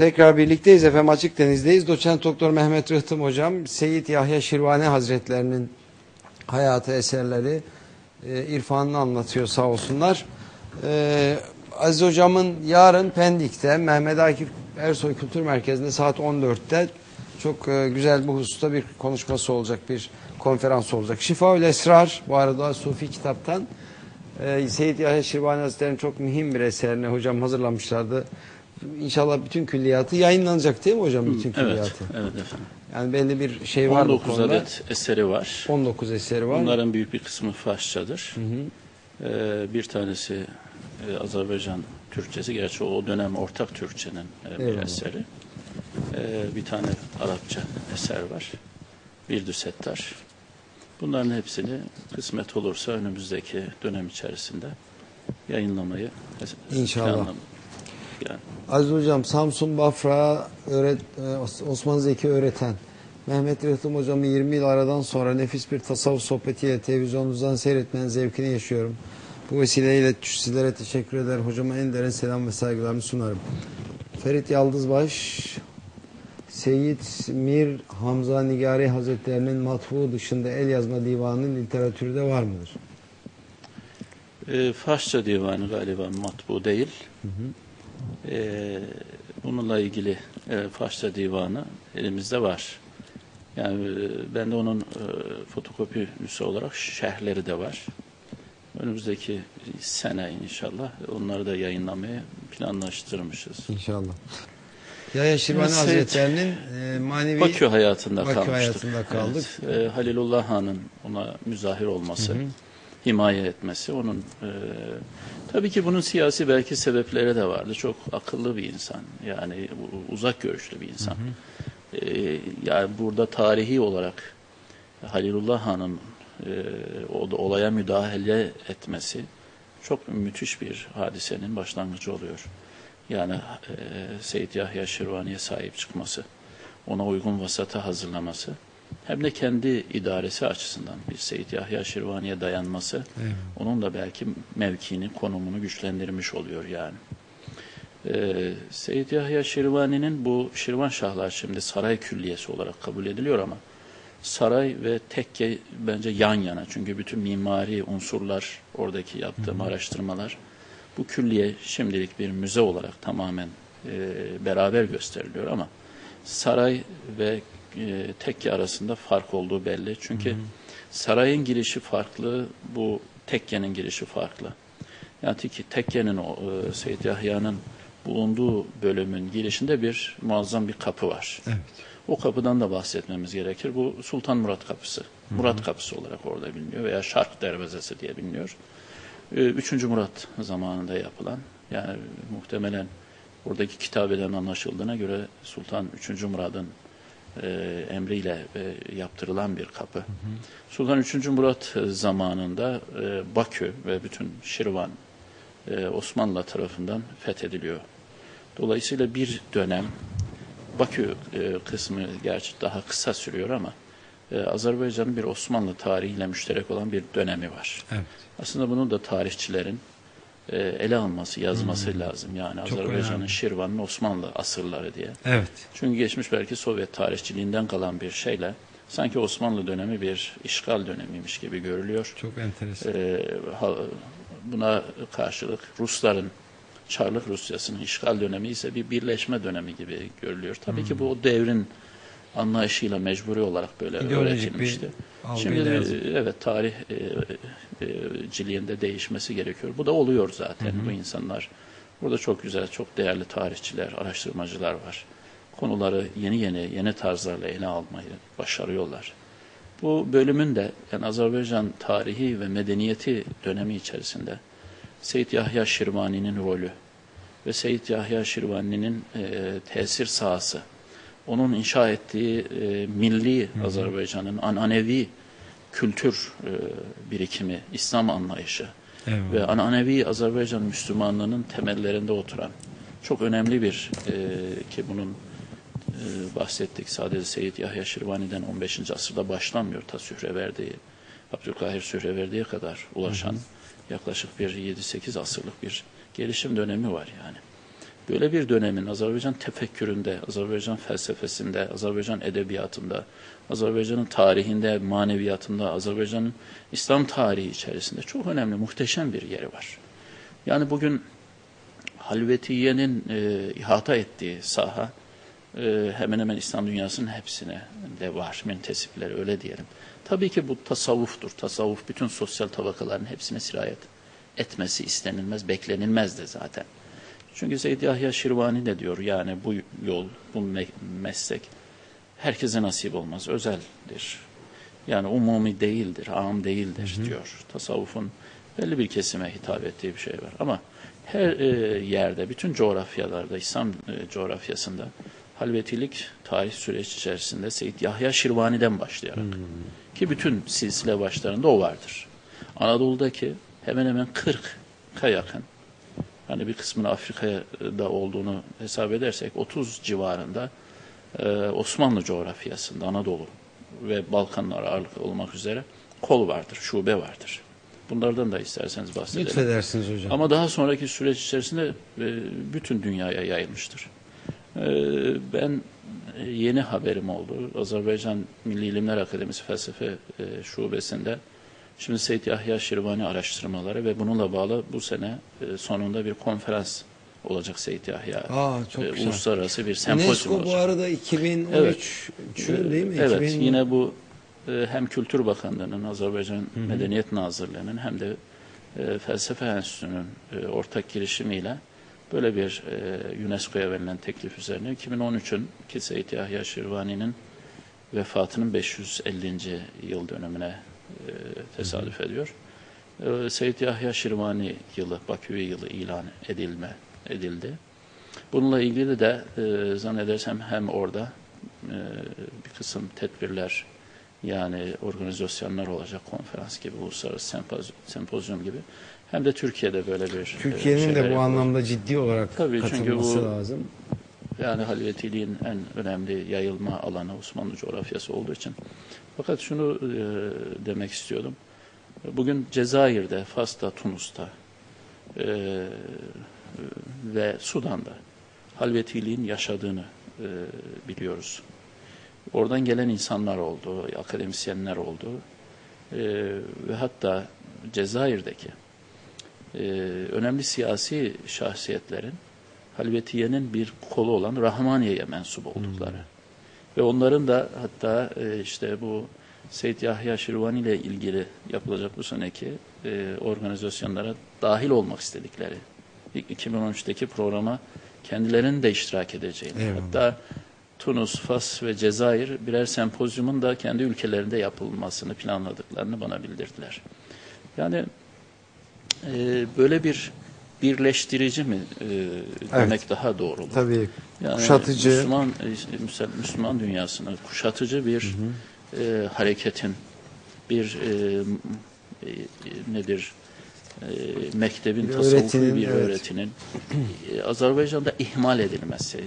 Tekrar birlikteyiz efendim, Açık Deniz'deyiz. Doçent Doktor Mehmet Rıhtım hocam, Seyid Yahya Şirvani Hazretlerinin hayatı, eserleri, irfanını anlatıyor sağ olsunlar. Aziz hocamın yarın Pendik'te Mehmet Akif Ersoy Kültür Merkezi'nde saat 14'te çok güzel bu hususta bir konuşması olacak, bir konferans olacak. Şifa-ül Esrar, bu arada Sufi kitaptan Seyid Yahya Şirvani Hazretleri'nin çok mühim bir eserini hocam hazırlamışlardı. İnşallah bütün külliyatı yayınlanacak değil mi hocam? Bütün külliyatı. Evet efendim. Yani belli bir şey var bu konuda. 19 adet eseri var. 19 eseri var. Bunların büyük bir kısmı Farsçadır. Bir tanesi Azerbaycan Türkçesi. Gerçi o dönem ortak Türkçenin bir eseri. Bir tane Arapça eser var. Bildü Settar. Bunların hepsini kısmet olursa önümüzdeki dönem içerisinde yayınlamayı inşallah. Yani. Aziz hocam, Samsun Bafra Osman Zeki öğreten Mehmet Rıhtım hocamı 20 yıl aradan sonra nefis bir tasavvuf sohbetiyle televizyonunuzdan seyretmenin zevkini yaşıyorum. Bu vesileyle sizlere teşekkür eder. Hocama en derin selam ve saygılarımı sunarım. Ferit Yıldızbaş, Seyyid Mir Hamza Nigari Hazretlerinin matbu dışında el yazma divanının literatürde var mıdır? Farsça divanı galiba matbu değil. Bununla ilgili Farsça divanı elimizde var. Yani bende onun fotokopi nüshası olarak şerhleri de var. Önümüzdeki sene inşallah onları da yayınlamayı planlaştırmışız. İnşallah. Yahya Şirvani Hazretleri'nin manevi Bakü hayatında kaldık. Evet, Halilullah Han'ın ona müzahir olması, himaye etmesi, onun tabii ki bunun siyasi belki sebepleri de vardı. Çok akıllı bir insan, yani uzak görüşlü bir insan. Yani burada tarihi olarak Halilullah Han'ın olaya müdahale etmesi çok müthiş bir hadisenin başlangıcı oluyor. Yani Seyid Yahya Şirvani'ye sahip çıkması, ona uygun vasata hazırlaması, hem de kendi idaresi açısından bir Seyid Yahya Şirvani'ye dayanması, onun da belki mevkini, konumunu güçlendirmiş oluyor yani. Seyid Yahya Şirvani'nin bu Şirvan Şahlar şimdi saray külliyesi olarak kabul ediliyor ama saray ve tekke bence yan yana. Çünkü bütün mimari unsurlar, oradaki yaptığım araştırmalar, bu külliye şimdilik bir müze olarak tamamen beraber gösteriliyor ama saray ve tekke arasında fark olduğu belli. Çünkü sarayın girişi farklı, bu tekkenin girişi farklı. Yani tekkenin, Seyyid Yahya'nın bulunduğu bölümün girişinde bir muazzam bir kapı var. Evet. O kapıdan da bahsetmemiz gerekir. Bu Sultan Murat Kapısı. Murat Kapısı olarak orada biliniyor veya Şark Derbezesi diye biliniyor. 3. Murat zamanında yapılan, yani muhtemelen oradaki kitabeden anlaşıldığına göre Sultan 3. Murat'ın emriyle yaptırılan bir kapı. Sultan 3. Murat zamanında Bakü ve bütün Şirvan Osmanlı tarafından fethediliyor. Dolayısıyla bir dönem Bakü kısmı gerçi daha kısa sürüyor ama Azerbaycan'ın bir Osmanlı tarihiyle müşterek olan bir dönemi var. Evet. Aslında bunu da tarihçilerin ele alması, yazması lazım. Yani Azerbaycan'ın, Şirvan'ın Osmanlı asırları diye. Evet. Çünkü geçmiş belki Sovyet tarihçiliğinden kalan bir şeyle sanki Osmanlı dönemi bir işgal dönemiymiş gibi görülüyor. Çok enteresan. Buna karşılık Rusların, Çarlık Rusyası'nın işgal dönemi ise bir birleşme dönemi gibi görülüyor. Tabii ki bu o devrin anlayışıyla mecburi olarak böyle öğretilmişti. Şimdi evet, tarihçiliğinde değişmesi gerekiyor. Bu da oluyor zaten. Bu insanlar, burada çok güzel, çok değerli tarihçiler, araştırmacılar var. Konuları yeni tarzlarla ele almayı başarıyorlar. Bu bölümün de, yani Azerbaycan tarihi ve medeniyeti dönemi içerisinde Seyid Yahya Şirvani'nin rolü ve Seyid Yahya Şirvani'nin tesir sahası, onun inşa ettiği milli Azerbaycan'ın ananevi kültür birikimi, İslam anlayışı ve ananevi Azerbaycan Müslümanlığının temellerinde oturan çok önemli bir ki bunun bahsettik, sadece Seyid Yahya Şirvani'den 15. asırda başlamıyor. Ta Sühreverdi'ye, Abdülkahir Sühreverdi'ye kadar ulaşan yaklaşık bir 7-8 asırlık bir gelişim dönemi var yani. Böyle bir dönemin Azerbaycan tefekküründe, Azerbaycan felsefesinde, Azerbaycan edebiyatında, Azerbaycan'ın tarihinde, maneviyatında, Azerbaycan'ın İslam tarihi içerisinde çok önemli, muhteşem bir yeri var. Yani bugün Halvetiye'nin ihata ettiği saha hemen hemen İslam dünyasının hepsine de var, müntesipleri öyle diyelim. Tabii ki bu tasavvuftur. Tasavvuf bütün sosyal tabakaların hepsine sirayet etmesi istenilmez, beklenilmez de zaten. Çünkü Seyid Yahya Şirvani de diyor, yani bu yol, bu meslek herkese nasip olmaz, özeldir. Yani umumi değildir, am değildir diyor. Tasavvufun belli bir kesime hitap ettiği bir şey var. Ama her yerde, bütün coğrafyalarda, İslam coğrafyasında halvetilik tarih süreç içerisinde Seyid Yahya Şirvani'den başlayarak ki bütün silsile başlarında o vardır. Anadolu'daki hemen hemen 40'a yakın, hani bir kısmını Afrika'da olduğunu hesap edersek 30 civarında Osmanlı coğrafyasında Anadolu ve Balkanlar ağırlıklı olmak üzere kol vardır, şube vardır. Bunlardan da isterseniz bahsedelim. Lütfedersiniz hocam. Ama daha sonraki süreç içerisinde bütün dünyaya yayılmıştır. Ben yeni haberim oldu. Azerbaycan Milli İlimler Akademisi Felsefe Şubesi'nde şimdi Seyid Yahya Şirvani araştırmaları ve bununla bağlı bu sene sonunda bir konferans olacak Seyid Yahya. Uluslararası bir sempozyum olacak. Bu arada 2013 değil mi? Evet, yine bu hem Kültür Bakanlığı'nın, Azerbaycan Medeniyet Nazırlığı'nın hem de Felsefe Enstitüsü'nün ortak girişimiyle böyle bir UNESCO'ya verilen teklif üzerine 2013'ün ki Seyid Yahya Şirvani'nin vefatının 550. yıl dönümüne tesadüf ediyor. Seyid Yahya Şirvani yılı, Bakü'ye yılı ilan edildi. Bununla ilgili de zannedersem hem orada bir kısım tedbirler, yani organizasyonlar olacak, konferans gibi, uluslararası sempozyum gibi. Hem de Türkiye'de böyle bir Türkiye'nin de bu anlamda ciddi olarak katılması lazım. Yani halvetiliğin en önemli yayılma alanı Osmanlı coğrafyası olduğu için. Fakat şunu demek istiyordum. Bugün Cezayir'de, Fas'ta, Tunus'ta ve Sudan'da halvetiliğin yaşadığını biliyoruz. Oradan gelen insanlar oldu, akademisyenler oldu ve hatta Cezayir'deki önemli siyasi şahsiyetlerin Halvetiye'nin bir kolu olan Rahmaniye'ye mensup oldukları ve onların da hatta işte bu Seyid Yahya Şirvani ile ilgili yapılacak bu seneki organizasyonlara dahil olmak istedikleri, 2013'teki programa kendilerinin de iştirak edeceğini, hatta Tunus, Fas ve Cezayir birer sempozyumun da kendi ülkelerinde yapılmasını planladıklarını bana bildirdiler. Yani böyle bir birleştirici mi demek daha doğru olur? Tabii. Yani kuşatıcı. Müslüman dünyasını kuşatıcı bir hareketin, bir nedir? Mektebin, tasavvufi bir öğretinin Azerbaycan'da ihmal edilmesi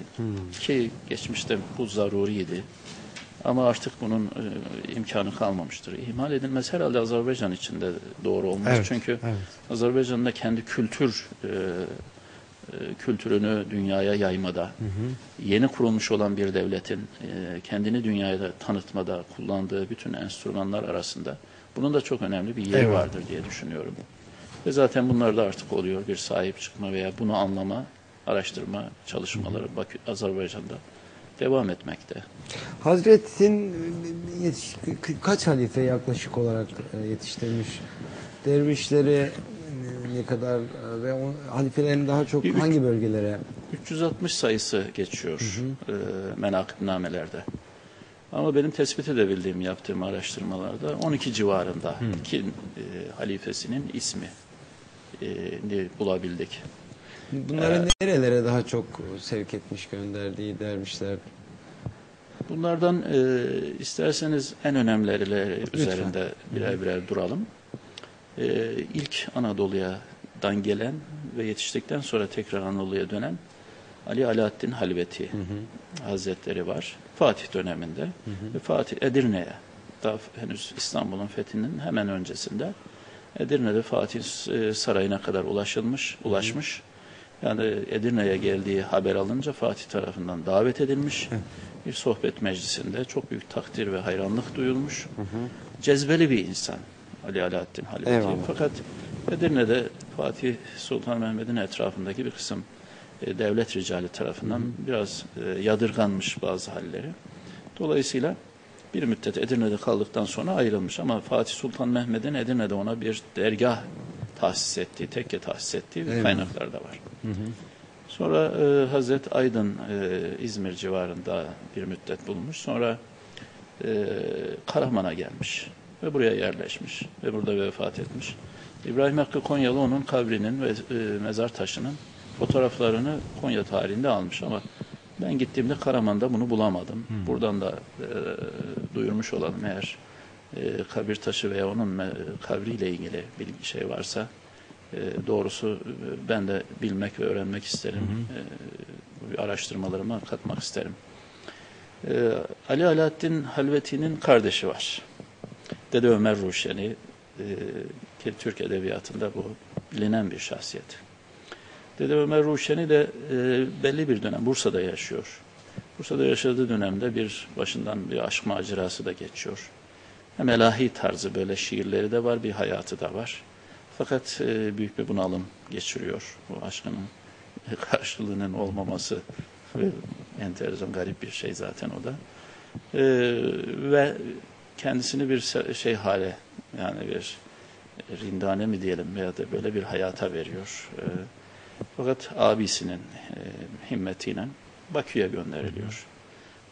ki geçmişte bu zaruriydi ama artık bunun imkanı kalmamıştır. İhmal edilmesi herhalde Azerbaycan için de doğru olmaz. Çünkü Azerbaycan'ın da kendi kültürünü dünyaya yaymada, yeni kurulmuş olan bir devletin kendini dünyaya tanıtmada kullandığı bütün enstrümanlar arasında bunun da çok önemli bir yeri vardır diye düşünüyorum. Ve zaten bunlar da artık oluyor, bir sahip çıkma veya bunu anlama, araştırma çalışmaları Azerbaycan'da devam etmekte. Hazretin kaç halife yaklaşık olarak yetiştirmiş? Dervişleri ne kadar ve halifelerin daha çok hangi bölgelere? 360 sayısı geçiyor menakıbnamelerde. Ama benim tespit edebildiğim, yaptığım araştırmalarda 12 civarında halifesinin ismi bulabildik. Bunları nerelere daha çok sevk etmiş, gönderdiği dervişler? Bunlardan isterseniz en önemlileri üzerinde birer birer duralım. İlk Anadolu'dan gelen ve yetiştikten sonra tekrar Anadolu'ya dönen Ali Alaaddin Halveti Hazretleri var. Fatih döneminde ve Fatih Edirne'ye, daha henüz İstanbul'un fethinin hemen öncesinde Edirne'de Fatih Sarayı'na kadar ulaşmış Yani Edirne'ye geldiği haber alınca Fatih tarafından davet edilmiş. Bir sohbet meclisinde çok büyük takdir ve hayranlık duyulmuş. Cezbeli bir insan Ali Alaaddin Halveti. Fakat Edirne'de Fatih Sultan Mehmed'in etrafındaki bir kısım devlet ricali tarafından biraz yadırganmış bazı halleri. Dolayısıyla bir müddet Edirne'de kaldıktan sonra ayrılmış ama Fatih Sultan Mehmed'in Edirne'de ona bir dergah tahsis ettiği, tekke tahsis ettiği kaynaklar da var. Sonra Hazret Aydın İzmir civarında bir müddet bulunmuş. Sonra Karaman'a gelmiş ve buraya yerleşmiş ve burada vefat etmiş. İbrahim Hakkı Konyalı onun kabrinin ve mezar taşının fotoğraflarını Konya tarihinde almış ama ben gittiğimde Karaman'da bunu bulamadım. Buradan da duyurmuş olalım eğer kabir taşı veya onun kabriyle ilgili bir şey varsa doğrusu ben de bilmek ve öğrenmek isterim. Araştırmalarıma katmak isterim. Ali Alaaddin Halveti'nin kardeşi var. Dede Ömer Ruşeni ki Türk edebiyatında bu bilinen bir şahsiyet. Dede Ömer Ruşeni de belli bir dönem Bursa'da yaşıyor. Bursa'da yaşadığı dönemde bir başından bir aşk macerası da geçiyor. Hem ilahi tarzı böyle şiirleri de var, bir hayatı da var. Fakat büyük bir bunalım geçiriyor. Bu aşkının karşılığının olmaması enteresan, garip bir şey zaten o da. Ve kendisini bir şey hale, yani bir rindane mi diyelim veya da böyle bir hayata veriyor. Fakat abisinin himmetiyle Bakü'ye gönderiliyor.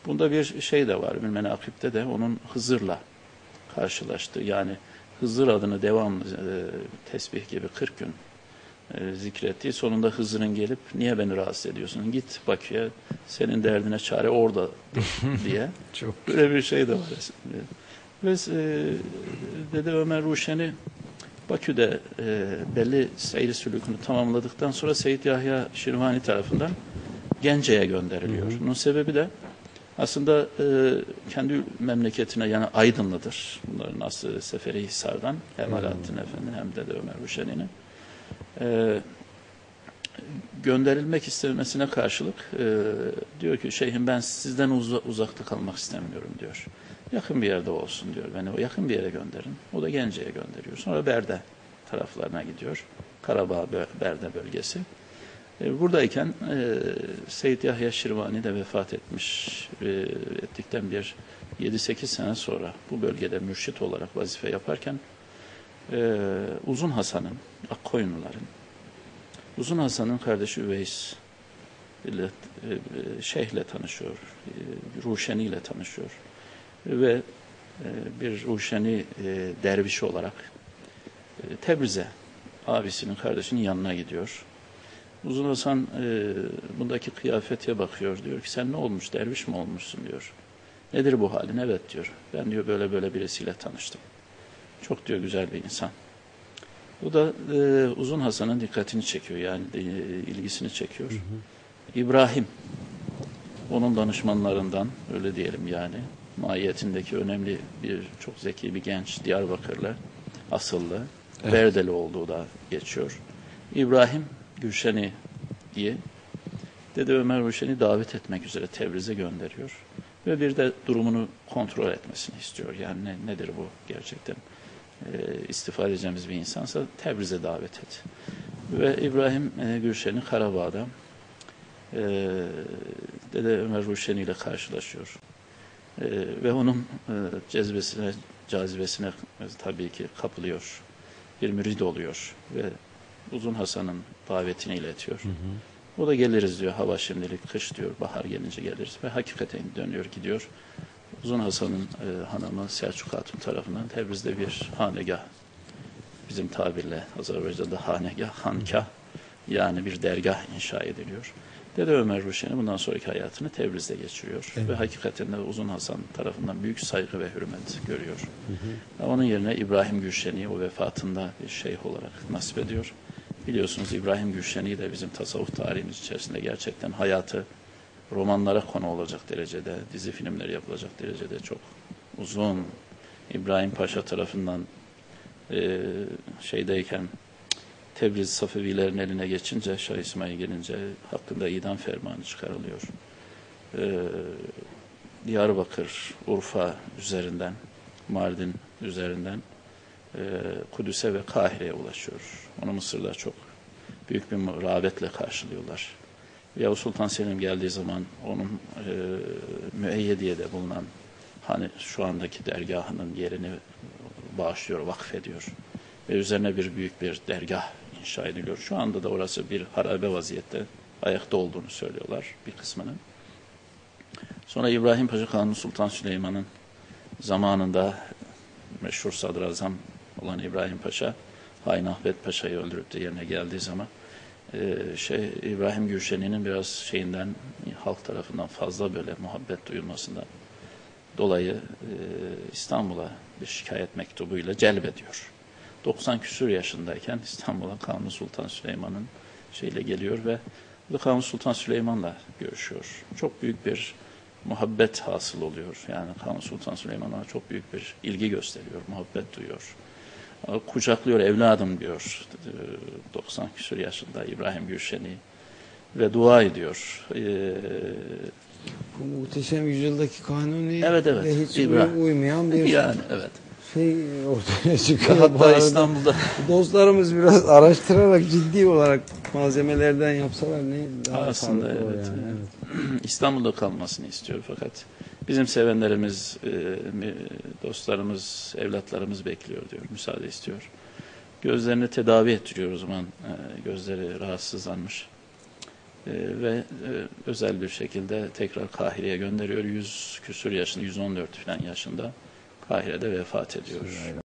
Bunda bir şey de var. Mehmet Akif'te de onun Hızır'la karşılaştığı, yani Hızır adını devamlı tesbih gibi 40 gün zikrettiği, sonunda Hızır'ın gelip niye beni rahatsız ediyorsun, git Bakü'ye, senin derdine çare orada diye çok böyle bir şey de var. Ve Dede Ömer Ruşeni Bakü'de belli seyri sülükünü tamamladıktan sonra Seyid Yahya Şirvani tarafından Gence'ye gönderiliyor. Bunun sebebi de aslında kendi memleketine, yani Aydınlı'dır. Bunların aslı Seferi Hisar'dan hem Alaaddin Efendi'nin hem de Ömer Ruşeni'nin gönderilmek istemesine karşılık diyor ki şeyhim ben sizden uzakta kalmak istemiyorum diyor. Yakın bir yerde olsun diyor. Beni o yakın bir yere gönderin. O da Gence'ye gönderiyor. Sonra Berde taraflarına gidiyor. Karabağ Berde bölgesi. Buradayken Seyid Yahya Şirvani de vefat etmiş. Ettikten bir 7-8 sene sonra bu bölgede mürşit olarak vazife yaparken Uzun Hasan'ın, Akkoyunluların, Uzun Hasan'ın kardeşi Üveys ile, şeyhle tanışıyor, Ruşeni ile tanışıyor ve bir Ruşeni dervişi olarak Tebriz'e abisinin kardeşinin yanına gidiyor. Uzun Hasan bundaki kıyafete bakıyor, diyor ki sen ne olmuş, derviş mi olmuşsun diyor. Nedir bu halin? Evet diyor. Ben diyor böyle böyle birisiyle tanıştım. Çok diyor güzel bir insan. Bu da Uzun Hasan'ın dikkatini çekiyor, yani ilgisini çekiyor. İbrahim, onun danışmanlarından öyle diyelim yani. Mahiyetindeki önemli bir, çok zeki bir genç, Diyarbakırlı, asıllı, Berdeli olduğu da geçiyor. İbrahim Gülşeni'yi Dede Ömer Ruşeni davet etmek üzere Tebriz'e gönderiyor. Ve bir de durumunu kontrol etmesini istiyor. Yani nedir bu gerçekten? İstifa edeceğimiz bir insansa Tebriz'e davet et. Ve İbrahim Gülşeni Karabağ'da Dede Ömer Ruşeni ile karşılaşıyor. Ve onun cezbesine, cazibesine tabii ki kapılıyor. Bir mürid oluyor ve Uzun Hasan'ın davetini iletiyor. O da geliriz diyor, hava şimdilik kış diyor, bahar gelince geliriz ve hakikaten dönüyor gidiyor. Uzun Hasan'ın hanımı Selçuk Hatun tarafından Tebriz'de bir hanegah, bizim tabirle Azerbaycan'da hanegah, hankah, yani bir dergah inşa ediliyor. Dede Ömer Ruşeni bundan sonraki hayatını Tebriz'de geçiriyor. Ve hakikaten de Uzun Hasan tarafından büyük saygı ve hürmet görüyor. Onun yerine İbrahim Gülşeni'yi o vefatında bir şeyh olarak nasip ediyor. Biliyorsunuz İbrahim Gülşeni de bizim tasavvuf tarihimiz içerisinde gerçekten hayatı romanlara konu olacak derecede, dizi filmleri yapılacak derecede çok uzun. İbrahim Paşa tarafından Tebriz Safevilerin eline geçince, Şah İsmail gelince hakkında idam fermanı çıkarılıyor. Diyarbakır, Urfa üzerinden, Mardin üzerinden Kudüs'e ve Kahire'ye ulaşıyor. Onu Mısır'da çok büyük bir rağbetle karşılıyorlar. Yavuz Sultan Selim geldiği zaman onun Müeyyediye'de bulunan, hani şu andaki dergahının yerini bağışlıyor, vakfediyor. Ve üzerine büyük bir dergah inşa ediliyor. Şu anda da orası bir harabe vaziyette, ayakta olduğunu söylüyorlar bir kısmının. Sonra İbrahim Paşa Kanun Sultan Süleyman'ın zamanında meşhur sadrazam olan İbrahim Paşa, Hain Ahmet Paşa'yı öldürüp de yerine geldiği zaman İbrahim Gülşeni'nin biraz halk tarafından fazla böyle muhabbet duyulmasından dolayı İstanbul'a bir şikayet mektubuyla celbediyor. 90 küsur yaşındayken İstanbul'a Kanuni Sultan Süleyman'ın geliyor ve Kanuni Sultan Süleyman'la görüşüyor. Çok büyük bir muhabbet hasıl oluyor. Yani Kanuni Sultan Süleyman'a çok büyük bir ilgi gösteriyor, muhabbet duyuyor. Kucaklıyor, evladım diyor 90 küsur yaşında İbrahim Gülşeni ve dua ediyor. Bu muhteşem yüzyıldaki kanuni ve hiç uymayan bir ortaya çıkıyor. Hatta İstanbul'da dostlarımız biraz araştırarak ciddi olarak malzemelerden yapsalar ne daha aslında İstanbul'da kalmasını istiyor fakat bizim sevenlerimiz, dostlarımız, evlatlarımız bekliyor diyor, müsaade istiyor. Gözlerini tedavi ettiriyor o zaman, gözleri rahatsızlanmış ve özel bir şekilde tekrar Kahire'ye gönderiyor. 100 küsur yaşında, 114 falan yaşında Kahire'de vefat ediyor.